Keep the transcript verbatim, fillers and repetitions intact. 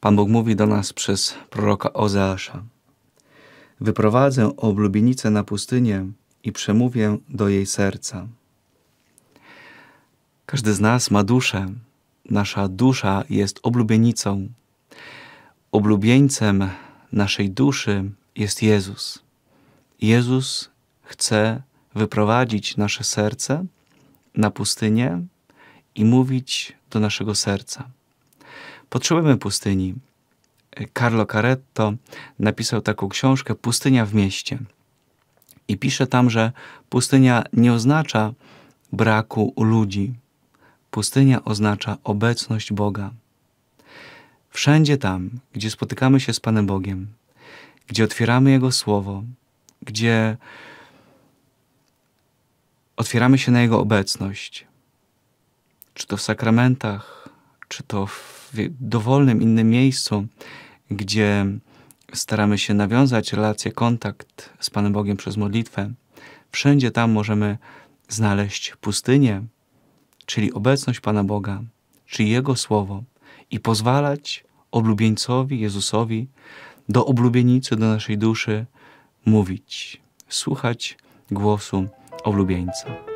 Pan Bóg mówi do nas przez proroka Ozeasza. Wyprowadzę oblubienicę na pustynię i przemówię do jej serca. Każdy z nas ma duszę. Nasza dusza jest oblubienicą. Oblubieńcem naszej duszy jest Jezus. Jezus chce wyprowadzić nasze serce na pustynię i mówić do naszego serca. Potrzebujemy pustyni. Carlo Caretto napisał taką książkę Pustynia w mieście. I pisze tam, że pustynia nie oznacza braku ludzi. Pustynia oznacza obecność Boga. Wszędzie tam, gdzie spotykamy się z Panem Bogiem, gdzie otwieramy Jego Słowo, gdzie otwieramy się na Jego obecność, czy to w sakramentach, czy to w dowolnym innym miejscu, gdzie staramy się nawiązać relację, kontakt z Panem Bogiem przez modlitwę, wszędzie tam możemy znaleźć pustynię, czyli obecność Pana Boga, czyli Jego Słowo i pozwalać oblubieńcowi, Jezusowi, do oblubienicy, do naszej duszy mówić, słuchać głosu oblubieńca.